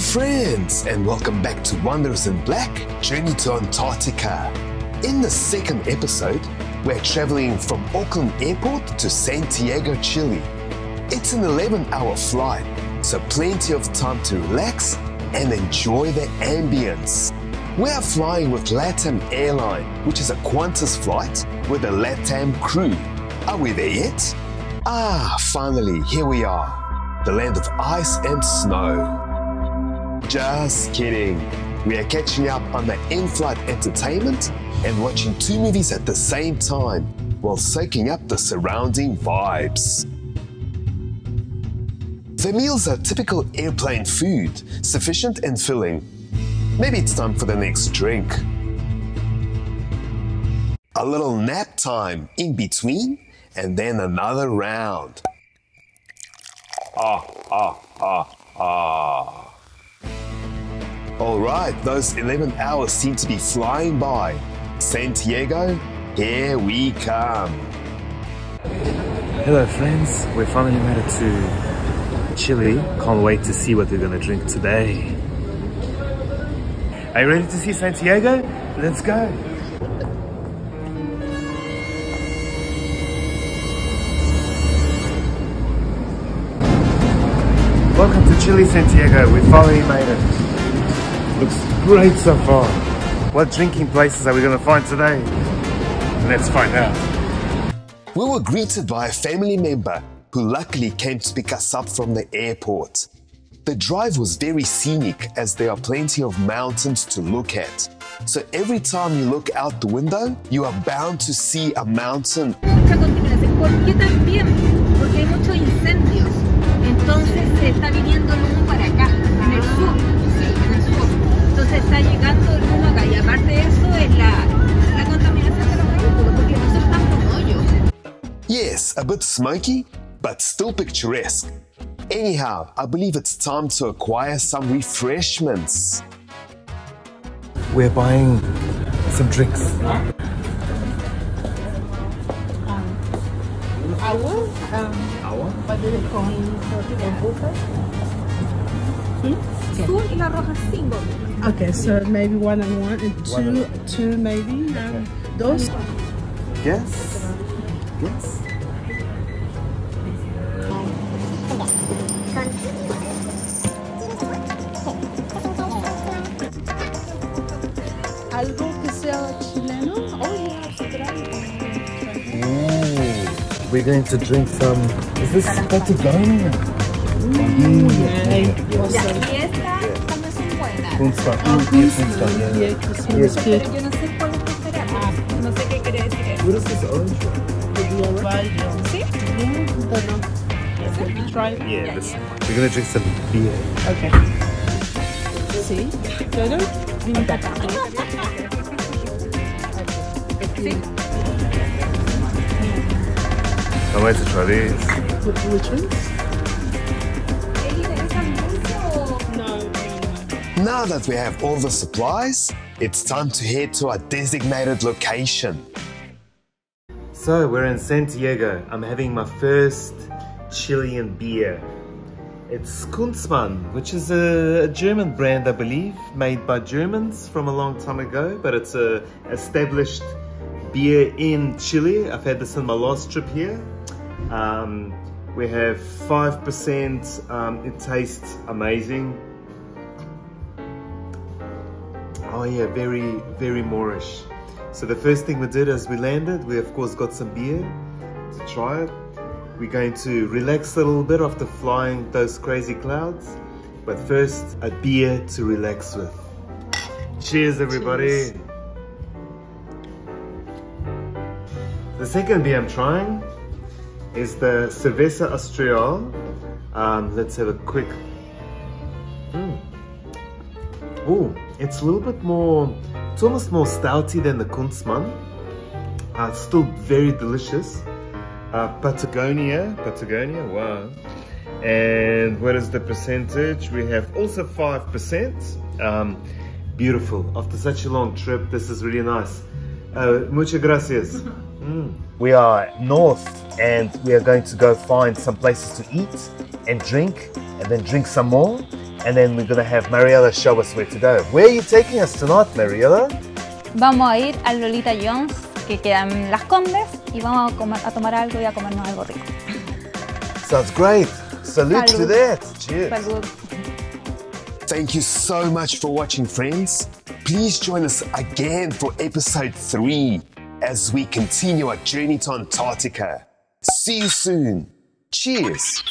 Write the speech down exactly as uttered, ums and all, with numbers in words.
Hello friends, and welcome back to Wanderers in Black, Journey to Antarctica. In the second episode, we're traveling from Auckland Airport to Santiago, Chile. It's an eleven hour flight, so plenty of time to relax and enjoy the ambience. We are flying with LATAM Airlines, which is a Qantas flight with a LATAM crew. Are we there yet? Ah, finally, here we are, the land of ice and snow. Just kidding. We are catching up on the in-flight entertainment and watching two movies at the same time while soaking up the surrounding vibes. The meals are typical airplane food, sufficient and filling. Maybe it's time for the next drink. A little nap time in between and then another round. Ah, ah, ah, ah. Alright, those eleven hours seem to be flying by. Santiago, here we come. Hello friends, we finally made it to Chile. Can't wait to see what we're gonna drink today. Are you ready to see Santiago? Let's go. Welcome to Chile, Santiago. We finally made it. Looks great so far. What drinking places are we going to find today? Let's find out. We were greeted by a family member who luckily came to pick us up from the airport. The drive was very scenic as there are plenty of mountains to look at. So every time you look out the window, you are bound to see a mountain. Yes, a bit smoky, but still picturesque. Anyhow, I believe it's time to acquire some refreshments. We're buying some drinks. Um, our, um, our? What do they call it? Hmm? Okay. Okay, so maybe one and one and two, one and two maybe, okay. um, those. Yes, yes. Algo que sea chileno. Oh, we're going to drink some, is this Patagonia? Mm, yeah, yeah. Kunstmann. Oh, Kunstmann. Yeah, yeah. Kunstmann. Yes. What is this orange one? Yeah, yeah, this, we're going to drink some beer. Okay. See? Further? See? I want to try these. Which ones? Now that we have all the supplies, it's time to head to our designated location. So we're in Santiago. I'm having my first Chilean beer. It's Kunstmann, which is a, a German brand, I believe, made by Germans from a long time ago, but it's a established beer in Chile. I've had this in my last trip here. Um, we have five percent. Um, it tastes amazing. Oh yeah, very, very Moorish. So the first thing we did as we landed, we of course got some beer to try it. We're going to relax a little bit after flying those crazy clouds. But first, a beer to relax with. Cheers everybody. Cheers. The second beer I'm trying is the Cerveza Austral. Um, let's have a quick... Mm. Ooh. It's a little bit more, it's almost more stouty than the Kunstmann. Uh, it's still very delicious. Uh, Patagonia, Patagonia, wow. And what is the percentage? We have also five percent. Um, beautiful. After such a long trip, this is really nice. Uh, muchas gracias. Mm. We are north and we are going to go find some places to eat and drink and then drink some more. and then we're going to have Mariela show us where to go. Where are you taking us tonight, Mariela? Vamos a ir a Lolita Jones, que queda en Las Condes, y vamos a, comer, a tomar algo y a comernos algo rico. Sounds great. Salute Salud. To that. Cheers. Salud. Thank you so much for watching, friends. Please join us again for episode three as we continue our journey to Antarctica. See you soon. Cheers.